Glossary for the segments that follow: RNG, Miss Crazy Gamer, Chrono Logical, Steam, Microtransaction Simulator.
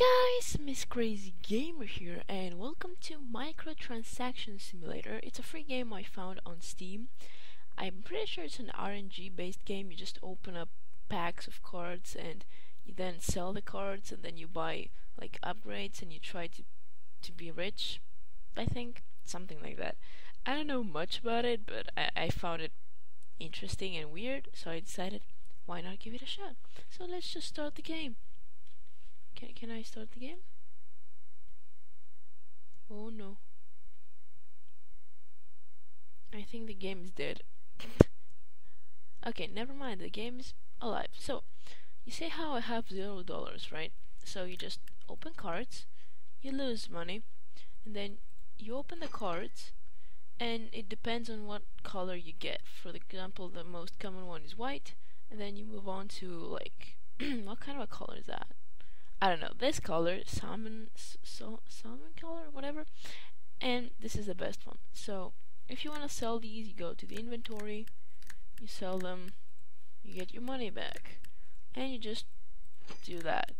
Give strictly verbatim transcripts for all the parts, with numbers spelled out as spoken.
guys, Miss Crazy Gamer here, and welcome to Microtransaction Simulator. It's a free game I found on Steam. I'm pretty sure it's an R N G based game. You just open up packs of cards and you then sell the cards, and then you buy like upgrades and you try to to be rich, I think, something like that. I don't know much about it, but I, I found it interesting and weird, so I decided why not give it a shot. So let's just start the game. Can, can I start the game? Oh no. I think the game is dead. Okay, never mind, the game is alive. So, you see how I have zero dollars, right? So you just open cards, you lose money, and then you open the cards, and it depends on what color you get. For example, the most common one is white, and then you move on to, like, what kind of a color is that? I don't know, this color, salmon, so, salmon color, whatever, and this is the best one. So, if you want to sell these, you go to the inventory, you sell them, you get your money back, and you just do that,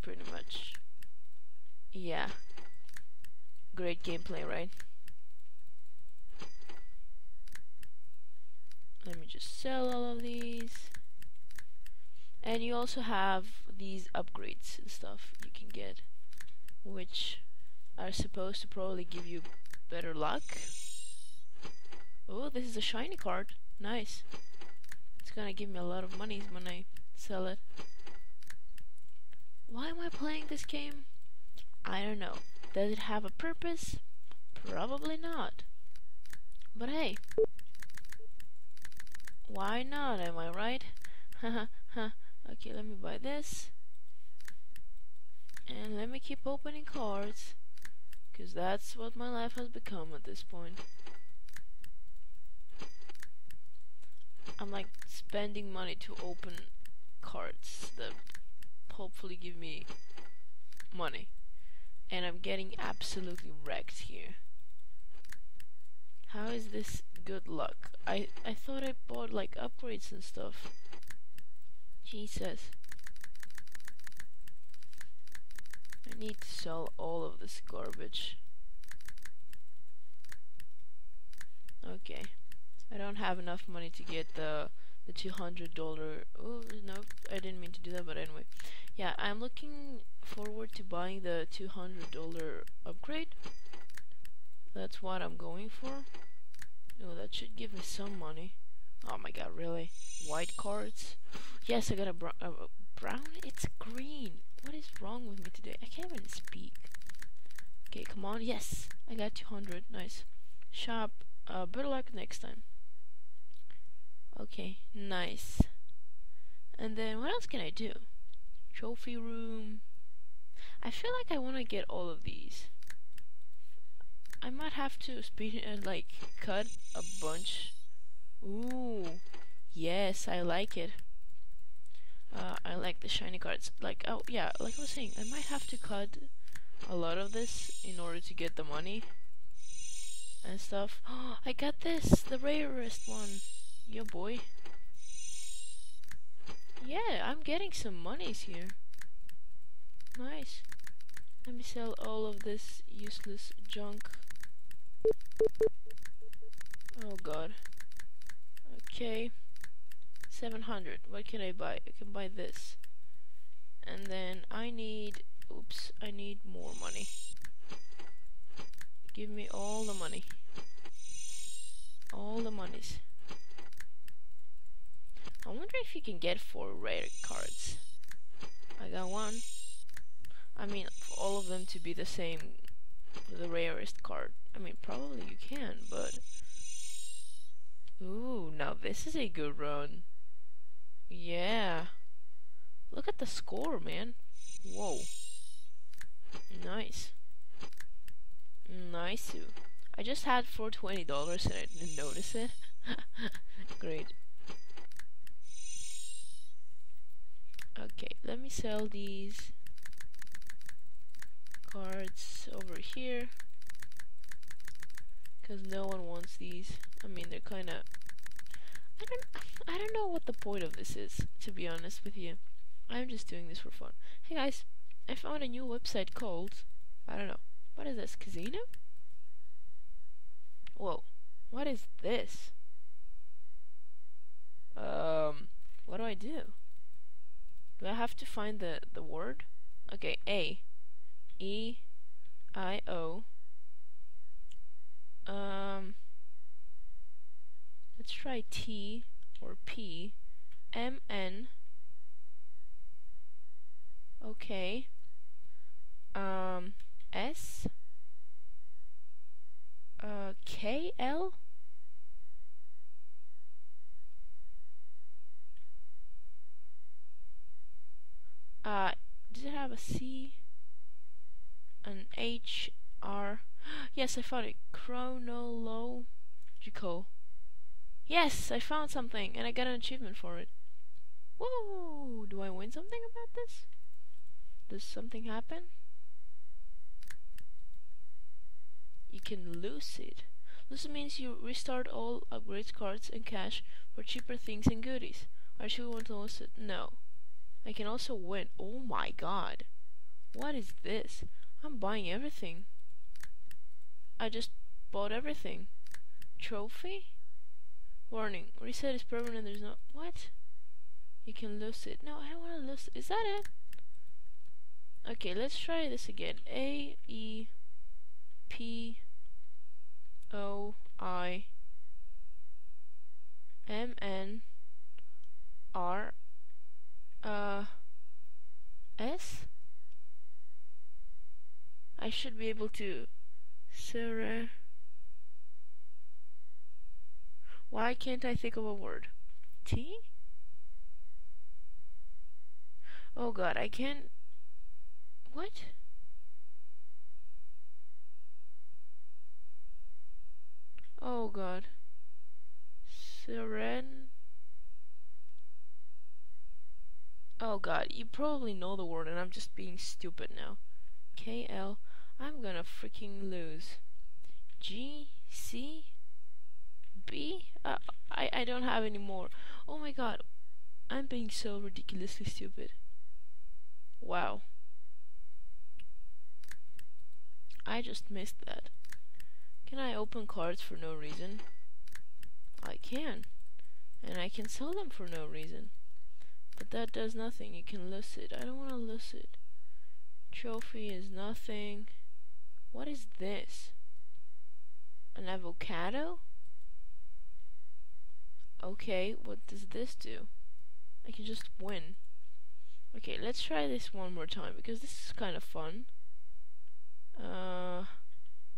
pretty much. Yeah, great gameplay, right? Let me just sell all of these. And you also have these upgrades and stuff you can get, which are supposed to probably give you better luck. Oh, this is a shiny card. Nice. It's gonna give me a lot of money when I sell it. Why am I playing this game? I don't know. Does it have a purpose? Probably not. But hey, why not, am I right? Haha, huh. Okay, let me buy this, and let me keep opening cards, because that's what my life has become at this point. I'm like spending money to open cards that hopefully give me money, and I'm getting absolutely wrecked here. How is this good luck? I, I thought I bought like upgrades and stuff. Jesus. I need to sell all of this garbage. Okay. I don't have enough money to get the the two hundred dollars. Oh, no, I didn't mean to do that, but anyway. Yeah, I'm looking forward to buying the two hundred dollar upgrade. That's what I'm going for. Oh, that should give me some money. Oh my god, really? White cards? Yes, I got a br uh, brown? It's green. What is wrong with me today? I can't even speak. Okay, come on. Yes, I got two hundred. Nice. Shop. Uh, better luck next time. Okay, nice. And then what else can I do? Trophy room. I feel like I want to get all of these. I might have to speed uh, like cut a bunch. Ooh, yes, I like it. Uh, I like the shiny cards. Like, oh yeah, like I was saying, I might have to cut a lot of this in order to get the money and stuff. Oh, I got this, the rarest one. Yo, boy. Yeah, I'm getting some monies here. Nice. Let me sell all of this useless junk. Oh god. Okay, seven hundred. What can I buy? I can buy this, and then I need, oops, I need more money. Give me all the money, all the monies. I wonder if you can get four rare cards. I got one. I mean, for all of them to be the same, the rarest card. I mean, probably you can, but ooh, now this is a good run. Yeah. Look at the score, man. Whoa. Nice. Nice. I just had four hundred twenty dollars and I didn't notice it. Great. Okay, let me sell these cards over here, because no one wants these. I mean, they're kind of, I don't I don't know what the point of this is, to be honest with you. I'm just doing this for fun. Hey guys, I found a new website called, I don't know, what is this, Casino? Whoa, what is this? Um, what do I do? Do I have to find the, the word? Okay, A, E, I, O, um, let's try T, or P, M, N, okay, um, S, uh, K, L, uh, does it have a C, an H, R, yes, I found it, Chrono Logical, yes, I found something, and I got an achievement for it. Whoa, do I win something about this? Does something happen? You can lose it. Lose means you restart all upgrades, cards, and cash for cheaper things and goodies. I sure want to lose it. No. I can also win. Oh my god. What is this? I'm buying everything. I just bought everything. Trophy? Warning. Reset is permanent. There's no. What? You can lose it. No, I don't want to lose it. Is that it? Okay, let's try this again. A E P O I M N R uh S. I should be able to Sarah. Why can't I think of a word? T? Oh god, I can't. What? Oh god. Siren. Oh god, you probably know the word and I'm just being stupid now. K L. I'm gonna freaking lose. G C B? Uh, I, I don't have any more. Oh my god. I'm being so ridiculously stupid. Wow. I just missed that. Can I open cards for no reason? I can. And I can sell them for no reason. But that does nothing. You can lose it. I don't want to lose it. Trophy is nothing. What is this? An avocado? Okay, what does this do? I can just win. Okay, let's try this one more time because this is kind of fun. Uh,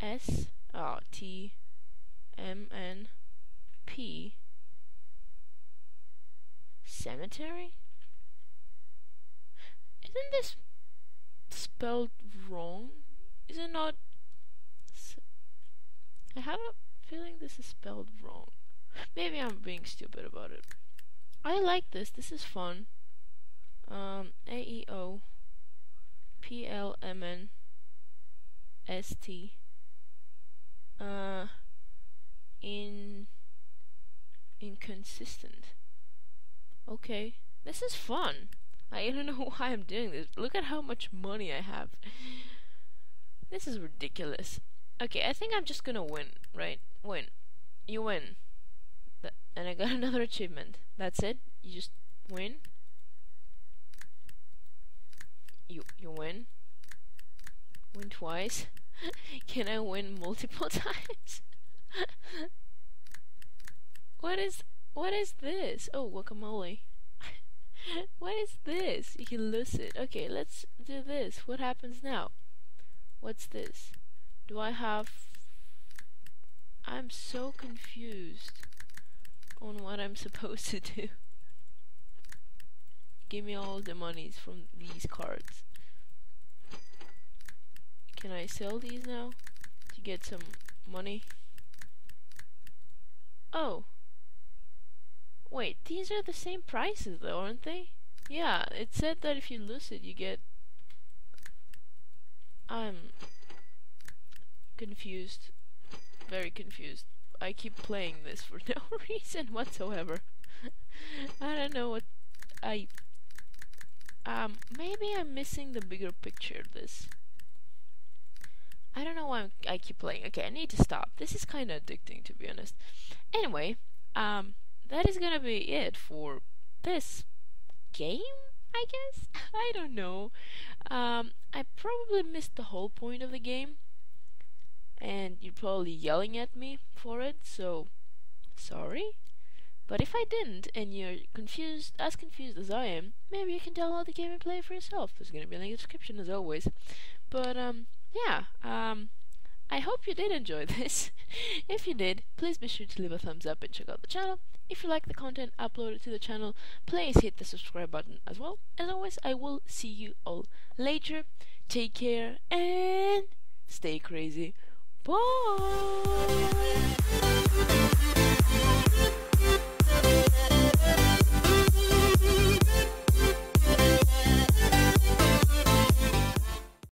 S, oh, T, M, N, P, cemetery? Isn't this spelled wrong? Is it not? I have a feeling this is spelled wrong. Maybe I'm being stupid about it. I like this, this is fun. Um, A, E, O, P, L, M, N, S T uh in inconsistent. Okay, this is fun. I don't know why I'm doing this. Look at how much money I have. This is ridiculous. Okay, I think I'm just gonna win, right? Win. You win. Th and I got another achievement. That's it. You just win. You you win. Win twice. Can I win multiple times? What is what is this? Oh, guacamole. What is this? You can lose it. Okay, let's do this. What happens now? What's this? Do I have? I'm so confused on what I'm supposed to do. Give me all the monies from these cards. Can I sell these now to get some money? Oh. Wait, these are the same prices though, aren't they? Yeah, it said that if you lose it you get... I'm... confused. Very confused. I keep playing this for no reason whatsoever. I don't know what I... Um, maybe I'm missing the bigger picture this. I don't know why I'm, I keep playing. Okay, I need to stop. This is kind of addicting, to be honest. Anyway, um, that is gonna be it for this game, I guess? I don't know. Um, I probably missed the whole point of the game. And you're probably yelling at me for it, so sorry. But if I didn't, and you're confused, as confused as I am, maybe you can download the game and play it for yourself. There's gonna be a link in the description, as always. But, um, yeah, um, I hope you did enjoy this. If you did, please be sure to leave a thumbs up and check out the channel. If you like the content uploaded to the channel, please hit the subscribe button as well. As always, I will see you all later. Take care, and stay crazy. Bye!